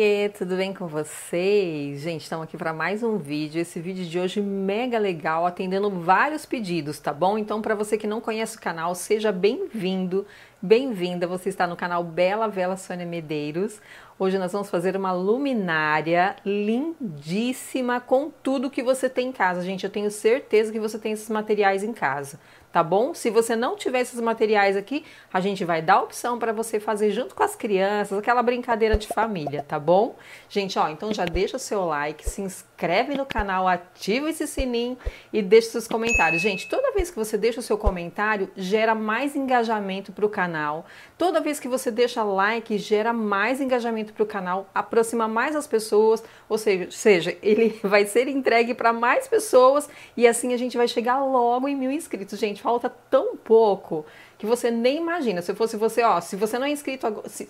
Oiê, tudo bem com vocês? Gente, estamos aqui para mais um vídeo, esse vídeo de hoje mega legal, atendendo vários pedidos, tá bom? Então, para você que não conhece o canal, seja bem-vindo, bem-vinda, você está no canal Bela Vela Sônia Medeiros. Hoje nós vamos fazer uma luminária lindíssima com tudo que você tem em casa. Gente, eu tenho certeza que você tem esses materiais em casa. Tá bom? Se você não tiver esses materiais aqui, a gente vai dar a opção para você fazer junto com as crianças, aquela brincadeira de família, tá bom? Gente, ó, então já deixa o seu like, se inscreve no canal, ativa esse sininho e deixa seus comentários. Gente, toda vez que você deixa o seu comentário, gera mais engajamento para o canal. Toda vez que você deixa like, gera mais engajamento para o canal, aproxima mais as pessoas, ou seja, ele vai ser entregue para mais pessoas e assim a gente vai chegar logo em 1000 inscritos, gente. Falta tão pouco que você nem imagina. Se fosse você, ó, se você não é inscrito agora, se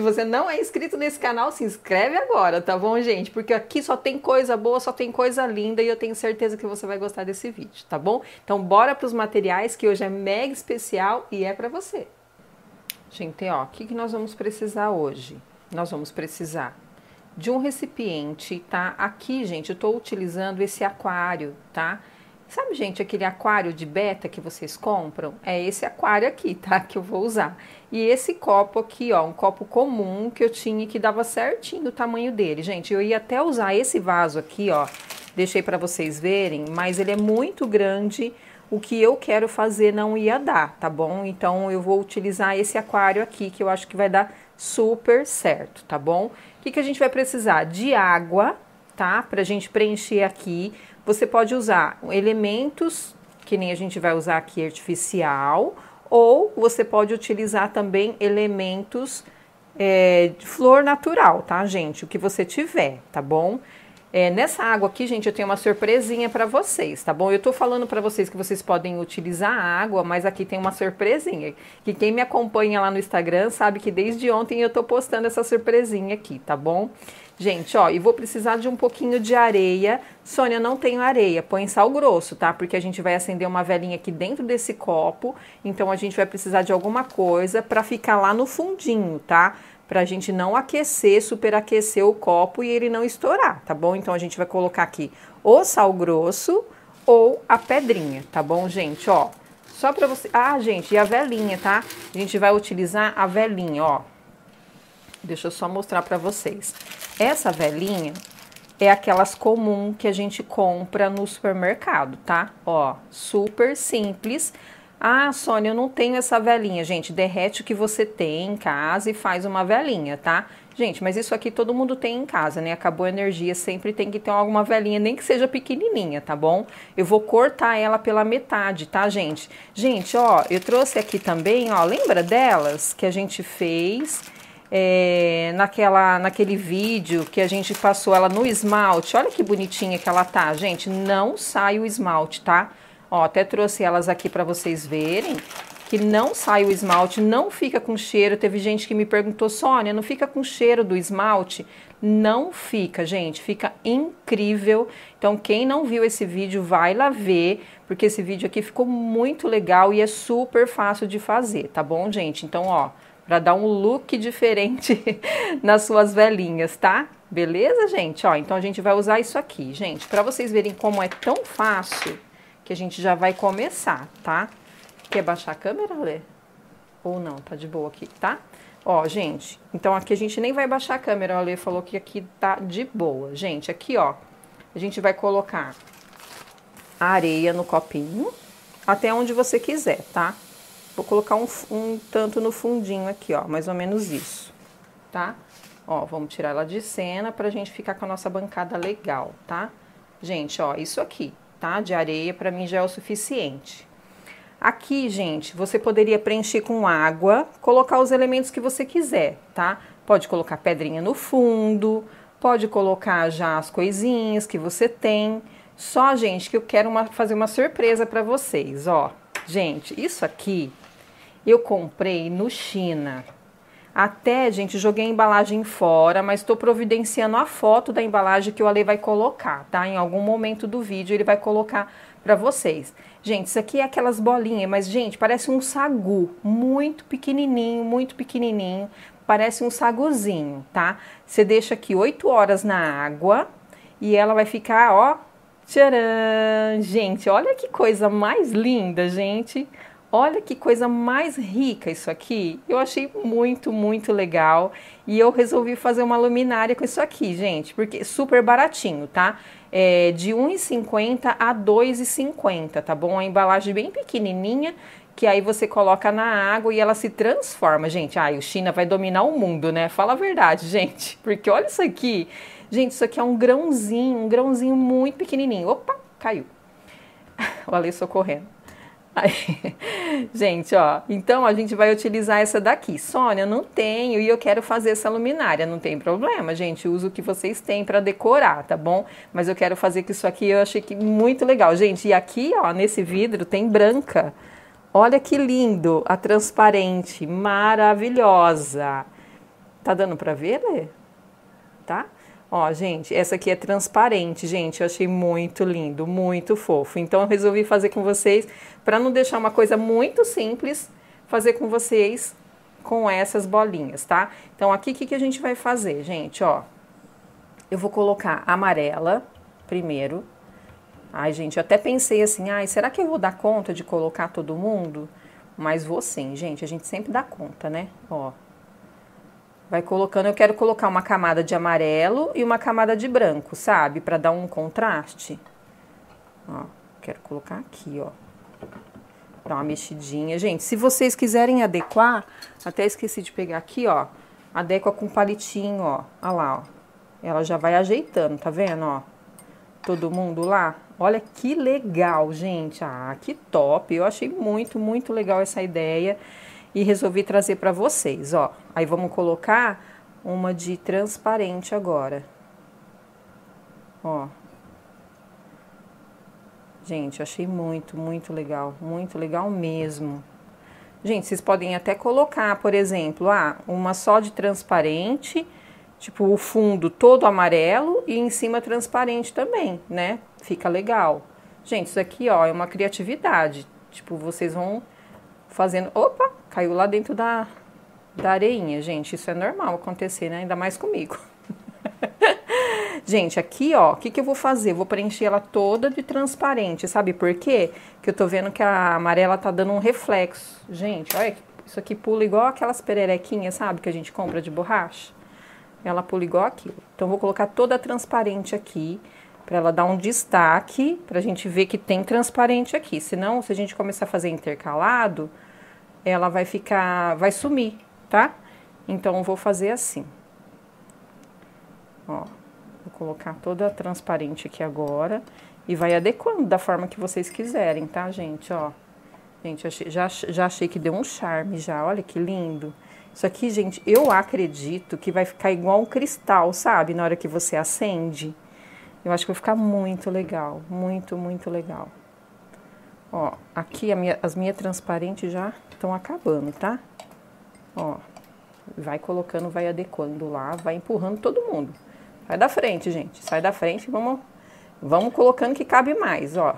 você não é inscrito nesse canal, se inscreve agora, tá bom, gente? Porque aqui só tem coisa boa, só tem coisa linda e eu tenho certeza que você vai gostar desse vídeo, tá bom? Então bora pros materiais que hoje é mega especial e é pra você. Gente, ó, o que nós vamos precisar hoje? Nós vamos precisar de um recipiente, tá? Aqui, gente, eu tô utilizando esse aquário, tá? Sabe, gente, aquele aquário de beta que vocês compram? É esse aquário aqui, tá? Que eu vou usar. E esse copo aqui, ó, um copo comum que eu tinha e que dava certinho o tamanho dele. Gente, eu ia até usar esse vaso aqui, ó. Deixei pra vocês verem, mas ele é muito grande. O que eu quero fazer não ia dar, tá bom? Então, eu vou utilizar esse aquário aqui, que eu acho que vai dar super certo, tá bom? O que que a gente vai precisar? De água, tá? Pra gente preencher aqui. Você pode usar elementos, que nem a gente vai usar aqui, artificial, ou você pode utilizar também elementos de flor natural, tá, gente? O que você tiver, tá bom? Nessa água aqui, gente, eu tenho uma surpresinha pra vocês, tá bom? Eu tô falando pra vocês que vocês podem utilizar a água, mas aqui tem uma surpresinha. Que quem me acompanha lá no Instagram sabe que desde ontem eu tô postando essa surpresinha aqui, tá bom? Gente, ó, e vou precisar de um pouquinho de areia. Sônia, eu não tenho areia, põe sal grosso, tá? Porque a gente vai acender uma velinha aqui dentro desse copo, então a gente vai precisar de alguma coisa pra ficar lá no fundinho, tá? Pra gente não aquecer, superaquecer o copo e ele não estourar, tá bom? Então, a gente vai colocar aqui o sal grosso ou a pedrinha, tá bom, gente? Ó, só pra você... Ah, gente, e a velinha, tá? A gente vai utilizar a velinha, ó. Deixa eu só mostrar pra vocês. Essa velinha é aquelas comum que a gente compra no supermercado, tá? Ó, super simples. Ah, Sônia, eu não tenho essa velinha. Gente, derrete o que você tem em casa e faz uma velinha, tá? Gente, mas isso aqui todo mundo tem em casa, né? Acabou a energia, sempre tem que ter alguma velinha, nem que seja pequenininha, tá bom? Eu vou cortar ela pela metade, tá, gente? Gente, ó, eu trouxe aqui também, ó, lembra delas que a gente fez naquele vídeo que a gente passou ela no esmalte? Olha que bonitinha que ela tá, gente. Não sai o esmalte, tá? Ó, até trouxe elas aqui pra vocês verem que não sai o esmalte, não fica com cheiro. Teve gente que me perguntou, Sônia, não fica com cheiro do esmalte? Não fica, gente, fica incrível. Então, quem não viu esse vídeo, vai lá ver, porque esse vídeo aqui ficou muito legal e é super fácil de fazer, tá bom, gente? Então, ó, pra dar um look diferente nas suas velinhas, tá? Beleza, gente? Ó, então a gente vai usar isso aqui, gente, pra vocês verem como é tão fácil... que a gente já vai começar, tá? Quer baixar a câmera, Lê? Ou não, tá de boa aqui, tá? Ó, gente, então aqui a gente nem vai baixar a câmera, a Lê falou que aqui tá de boa. Gente, aqui, ó, a gente vai colocar a areia no copinho, até onde você quiser, tá? Vou colocar um tanto no fundinho aqui, ó, mais ou menos isso, tá? Ó, vamos tirar ela de cena pra gente ficar com a nossa bancada legal, tá? Gente, ó, isso aqui. Tá? De areia, pra mim já é o suficiente. Aqui, gente, você poderia preencher com água, colocar os elementos que você quiser, tá? Pode colocar pedrinha no fundo, pode colocar já as coisinhas que você tem. Só, gente, que eu quero fazer uma surpresa pra vocês, ó. Gente, isso aqui eu comprei no China. Até, gente, joguei a embalagem fora, mas tô providenciando a foto da embalagem que o Ale vai colocar, tá? Em algum momento do vídeo ele vai colocar pra vocês. Gente, isso aqui é aquelas bolinhas, mas, gente, parece um sagu, muito pequenininho, parece um saguzinho, tá? Você deixa aqui 8 horas na água e ela vai ficar, ó, tcharam! Gente, olha que coisa mais linda, gente! Olha que coisa mais rica isso aqui. Eu achei muito, muito legal. E eu resolvi fazer uma luminária com isso aqui, gente. Porque é super baratinho, tá? É de R$1,50 a R$2,50, tá bom? A embalagem bem pequenininha, que aí você coloca na água e ela se transforma, gente. Ai, o China vai dominar o mundo, né? Fala a verdade, gente. Porque olha isso aqui. Gente, isso aqui é um grãozinho muito pequenininho. Opa, caiu. O Ale socorrendo. Aí, gente, ó, então a gente vai utilizar essa daqui. Sônia, não tenho e eu quero fazer essa luminária. Não tem problema, gente, uso o que vocês têm para decorar, tá bom? Mas eu quero fazer com isso aqui, eu achei que muito legal. Gente, e aqui, ó, nesse vidro tem branca. Olha que lindo, a transparente, maravilhosa. Tá dando para ver, Lê? Tá? Ó, gente, essa aqui é transparente, gente, eu achei muito lindo, muito fofo. Então, eu resolvi fazer com vocês, para não deixar uma coisa muito simples, fazer com vocês com essas bolinhas, tá? Então, aqui, o que a gente vai fazer, gente, ó? Eu vou colocar amarela primeiro. Ai, gente, eu até pensei assim, ai, será que eu vou dar conta de colocar todo mundo? Mas vou sim, gente, a gente sempre dá conta, né? Ó. Vai colocando, eu quero colocar uma camada de amarelo e uma camada de branco, sabe? Pra dar um contraste. Ó, quero colocar aqui, ó. Dar uma mexidinha. Gente, se vocês quiserem adequar, até esqueci de pegar aqui, ó. Adequa com palitinho, ó. Olha lá, ó. Ela já vai ajeitando, tá vendo, ó? Todo mundo lá. Olha que legal, gente. Ah, que top. Eu achei muito, muito legal essa ideia. E resolvi trazer pra vocês, ó. Aí, vamos colocar uma de transparente agora. Ó. Gente, achei muito, muito legal. Muito legal mesmo. Gente, vocês podem até colocar, por exemplo, ah, uma só de transparente. Tipo, o fundo todo amarelo e em cima transparente também, né? Fica legal. Gente, isso aqui, ó, é uma criatividade. Tipo, vocês vão fazendo... Opa! Caiu lá dentro da areinha, gente. Isso é normal acontecer, né? Ainda mais comigo. Gente, aqui, ó, o que que eu vou fazer? Vou preencher ela toda de transparente, sabe por quê? Que eu tô vendo que a amarela tá dando um reflexo. Gente, olha, isso aqui pula igual aquelas pererequinhas, sabe? Que a gente compra de borracha. Ela pula igual aqui. Então, vou colocar toda transparente aqui, pra ela dar um destaque, pra gente ver que tem transparente aqui. Senão, se a gente começar a fazer intercalado... Ela vai ficar, vai sumir, tá? Então, eu vou fazer assim. Ó, vou colocar toda transparente aqui agora. E vai adequando da forma que vocês quiserem, tá, gente? Ó, gente, já achei que deu um charme já, olha que lindo. Isso aqui, gente, eu acredito que vai ficar igual um cristal, sabe? Na hora que você acende. Eu acho que vai ficar muito legal, muito, muito legal. Ó, aqui as minhas transparentes já estão acabando, tá? Ó, vai colocando, vai adequando lá, vai empurrando todo mundo. Sai da frente, gente, sai da frente, vamos colocando que cabe mais, ó.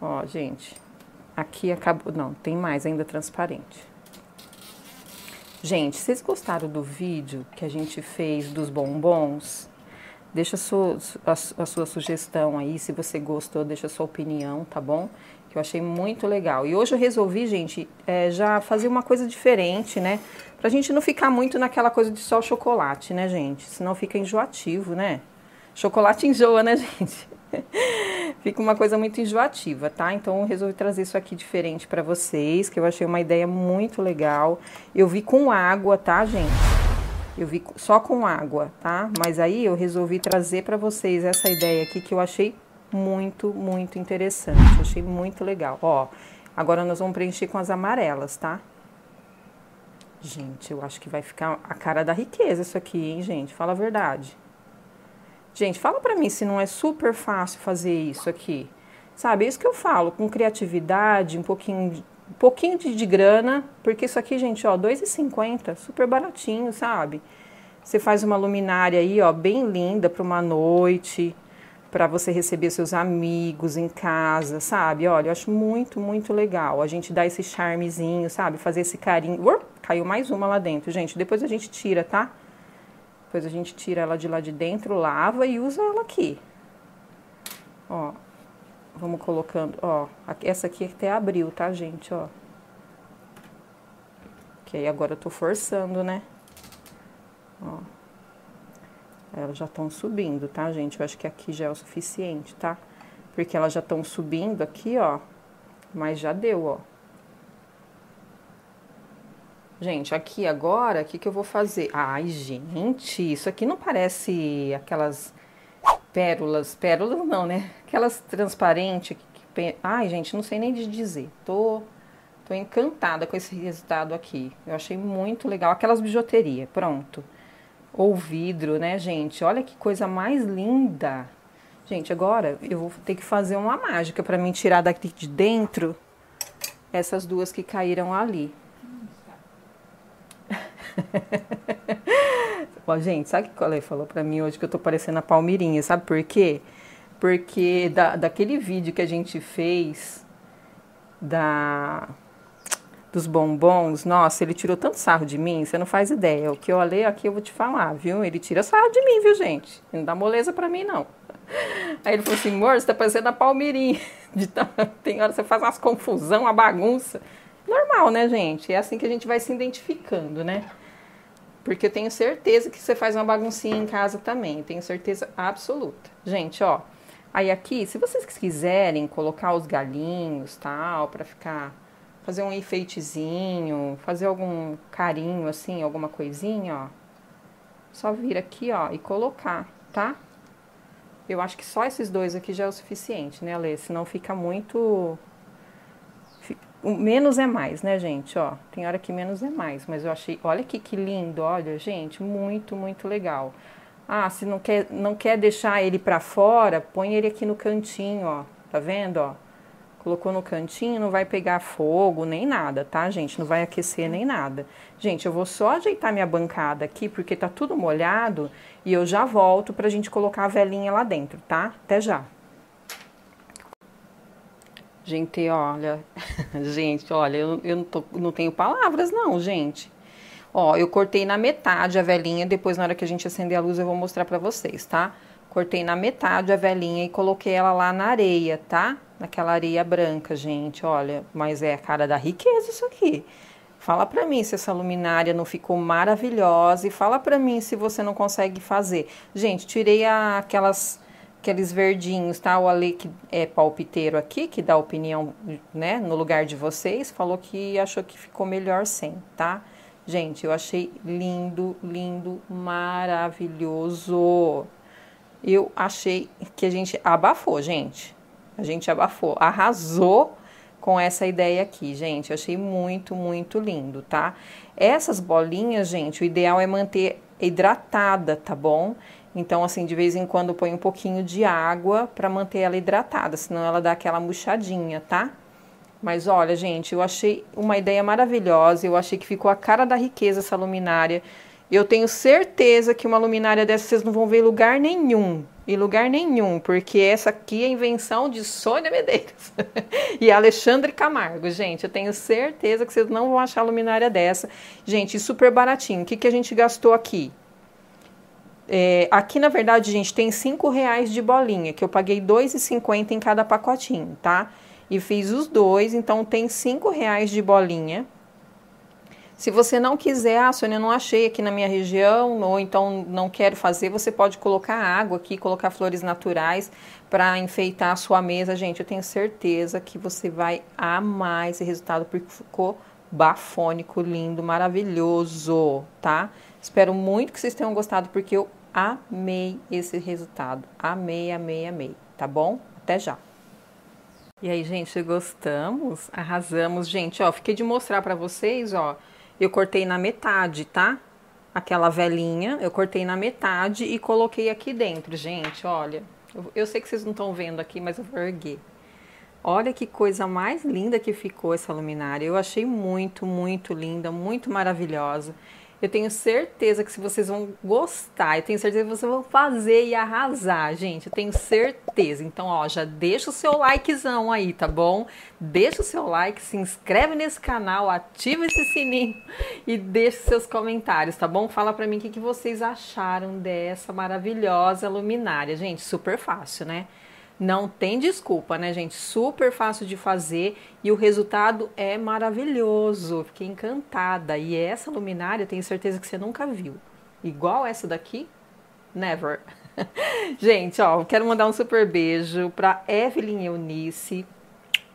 Ó, gente, aqui acabou, não, tem mais ainda transparente. Gente, vocês gostaram do vídeo que a gente fez dos bombons? Deixa a sua sugestão aí, se você gostou, deixa a sua opinião, tá bom? Que eu achei muito legal. E hoje eu resolvi, gente, já fazer uma coisa diferente, né? Pra gente não ficar muito naquela coisa de só chocolate, né, gente? Senão fica enjoativo, né? Chocolate enjoa, né, gente? Fica uma coisa muito enjoativa, tá? Então, eu resolvi trazer isso aqui diferente pra vocês, que eu achei uma ideia muito legal. Eu vi com água, tá, gente? Eu vi só com água, tá? Mas aí eu resolvi trazer pra vocês essa ideia aqui que eu achei muito, muito interessante. Achei muito legal. Ó, agora nós vamos preencher com as amarelas, tá? Gente, eu acho que vai ficar a cara da riqueza isso aqui, hein, gente? Fala a verdade. Gente, fala pra mim se não é super fácil fazer isso aqui. Sabe, é isso que eu falo. Com criatividade, um pouquinho de grana, porque isso aqui, gente, ó, R$2,50, super baratinho, sabe? Você faz uma luminária aí, ó, bem linda para uma noite, para você receber seus amigos em casa, sabe? Olha, eu acho muito, muito legal. A gente dá esse charmezinho, sabe? Fazer esse carinho. Caiu mais uma lá dentro, gente. Depois a gente tira, tá? Depois a gente tira ela de lá de dentro, lava e usa ela aqui. Ó, vamos colocando, ó. Essa aqui até abriu, tá, gente? Ó. Que aí agora eu tô forçando, né? Ó. Elas já estão subindo, tá, gente? Eu acho que aqui já é o suficiente, tá? Porque elas já estão subindo aqui, ó. Mas já deu, ó. Gente, aqui agora, o que que eu vou fazer? Ai, gente, isso aqui não parece aquelas pérolas... Pérolas não, né? Aquelas transparentes... Que... Ai, gente, não sei nem de dizer. Tô encantada com esse resultado aqui. Eu achei muito legal. Aquelas bijuterias, pronto. Ou vidro, né, gente? Olha que coisa mais linda. Gente, agora eu vou ter que fazer uma mágica pra mim tirar daqui de dentro essas duas que caíram ali. Ó, gente, sabe o que o Ale falou pra mim hoje que eu tô parecendo a Palmeirinha? Sabe por quê? Porque daquele vídeo que a gente fez dos bombons, nossa, ele tirou tanto sarro de mim, você não faz ideia. O que eu olhei aqui eu vou te falar, viu? Ele tira sarro de mim, viu, gente? Ele não dá moleza pra mim, não. Aí ele falou assim, amor, você tá parecendo a Palmeirinha. Tem hora que você faz umas confusão, uma bagunça. Normal, né, gente? É assim que a gente vai se identificando, né? Porque eu tenho certeza que você faz uma baguncinha em casa também. Eu tenho certeza absoluta. Gente, ó. Aí aqui, se vocês quiserem colocar os galinhos, tal, pra ficar... Fazer um enfeitezinho, fazer algum carinho, assim, alguma coisinha, ó. Só vir aqui, ó, e colocar, tá? Eu acho que só esses dois aqui já é o suficiente, né, Alê? Senão fica muito... Menos é mais, né, gente? Ó, tem hora que menos é mais, mas eu achei... Olha aqui que lindo, olha, gente, muito, muito legal. Ah, se não quer deixar ele pra fora, põe ele aqui no cantinho, ó. Tá vendo, ó? Colocou no cantinho, não vai pegar fogo nem nada, tá, gente? Não vai aquecer nem nada. Gente, eu vou só ajeitar minha bancada aqui, porque tá tudo molhado, e eu já volto pra gente colocar a velinha lá dentro, tá? Até já. Gente, olha... gente, olha, eu não tenho palavras, não, gente. Ó, eu cortei na metade a velinha, depois na hora que a gente acender a luz eu vou mostrar pra vocês, tá? Cortei na metade a velinha e coloquei ela lá na areia, tá? Naquela areia branca, gente, olha, mas é a cara da riqueza isso aqui. Fala pra mim se essa luminária não ficou maravilhosa e fala pra mim se você não consegue fazer. Gente, tirei aqueles verdinhos, tá? O Ale que é palpiteiro aqui, que dá opinião, né, no lugar de vocês, falou que achou que ficou melhor sem, tá? Gente, eu achei lindo, lindo, maravilhoso. Eu achei que a gente abafou, gente. A gente abafou, arrasou com essa ideia aqui, gente. Eu achei muito, muito lindo, tá? Essas bolinhas, gente, o ideal é manter hidratada, tá bom? Então, assim, de vez em quando eu ponho um pouquinho de água pra manter ela hidratada, senão ela dá aquela murchadinha, tá? Mas olha, gente, eu achei uma ideia maravilhosa, eu achei que ficou a cara da riqueza essa luminária. Eu tenho certeza que uma luminária dessa vocês não vão ver em lugar nenhum. Em lugar nenhum, porque essa aqui é a invenção de Sônia Medeiros e Alexandre Camargo, gente. Eu tenho certeza que vocês não vão achar luminária dessa. Gente, super baratinho. O que que a gente gastou aqui? Aqui, na verdade, gente, tem R$5 de bolinha, que eu paguei R$2,50 em cada pacotinho, tá? E fiz os dois, então tem R$5 de bolinha. Se você não quiser, ah, Sônia, eu não achei aqui na minha região, ou então não quero fazer, você pode colocar água aqui, colocar flores naturais para enfeitar a sua mesa. Gente, eu tenho certeza que você vai amar esse resultado, porque ficou bafônico, lindo, maravilhoso, tá? Espero muito que vocês tenham gostado, porque eu amei esse resultado. Amei, amei, amei, tá bom? Até já! E aí, gente, gostamos? Arrasamos, gente, ó, fiquei de mostrar pra vocês, ó. Eu cortei na metade, tá? Aquela velinha, eu cortei na metade e coloquei aqui dentro, gente, olha. Eu sei que vocês não estão vendo aqui, mas eu vou erguer. Olha que coisa mais linda que ficou essa luminária. Eu achei muito, muito linda, muito maravilhosa. Eu tenho certeza que vocês vão gostar. Eu tenho certeza que vocês vão fazer e arrasar, gente. Eu tenho certeza. Então, ó, já deixa o seu likezão aí, tá bom? Deixa o seu like, se inscreve nesse canal, ativa esse sininho e deixa seus comentários, tá bom? Fala pra mim o que vocês acharam dessa maravilhosa luminária. Gente, super fácil, né? Não tem desculpa, né, gente? Super fácil de fazer e o resultado é maravilhoso. Fiquei encantada. E essa luminária, eu tenho certeza que você nunca viu. Igual essa daqui? Never. Gente, ó, quero mandar um super beijo pra Evelyn Eunice.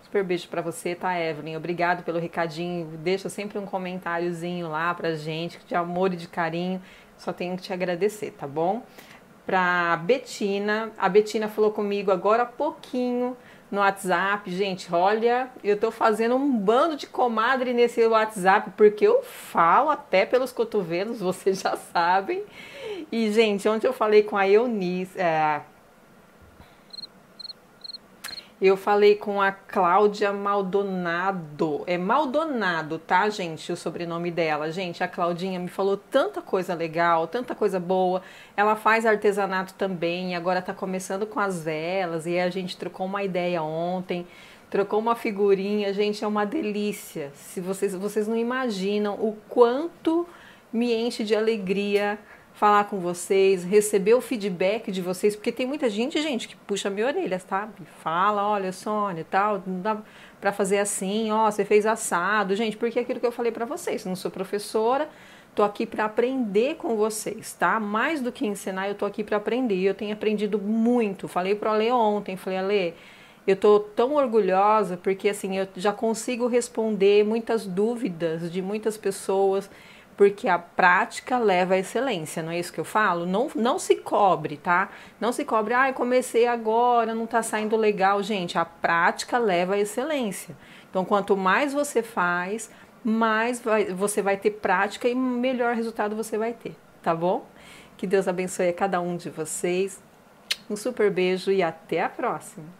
Super beijo pra você, tá, Evelyn? Obrigado pelo recadinho. Deixa sempre um comentáriozinho lá pra gente, de amor e de carinho. Só tenho que te agradecer, tá bom? Pra Betina, a Betina falou comigo agora há pouquinho no WhatsApp. Gente, olha, eu tô fazendo um bando de comadre nesse WhatsApp, porque eu falo até pelos cotovelos, vocês já sabem. E, gente, ontem eu falei com a Eunice, eu falei com a Cláudia Maldonado, é Maldonado, tá, gente, o sobrenome dela. Gente, a Claudinha me falou tanta coisa legal, tanta coisa boa, ela faz artesanato também, agora tá começando com as velas, e a gente trocou uma ideia ontem, trocou uma figurinha, gente, é uma delícia. Se vocês não imaginam o quanto me enche de alegria falar com vocês, receber o feedback de vocês, porque tem muita gente, que puxa minha orelha, tá? Fala, olha, Sônia, tal, não dá pra fazer assim, ó, você fez assado, gente, porque é aquilo que eu falei pra vocês, não sou professora, tô aqui pra aprender com vocês, tá? Mais do que ensinar, eu tô aqui pra aprender, eu tenho aprendido muito, falei pro Ale ontem, falei, Ale, eu tô tão orgulhosa, porque assim, eu já consigo responder muitas dúvidas de muitas pessoas, porque a prática leva à excelência, não é isso que eu falo? Não se cobre, tá? Não se cobre, ah, eu comecei agora, não tá saindo legal. Gente, a prática leva à excelência. Então, quanto mais você faz, mais você vai ter prática e melhor resultado você vai ter, tá bom? Que Deus abençoe a cada um de vocês. Um super beijo e até a próxima!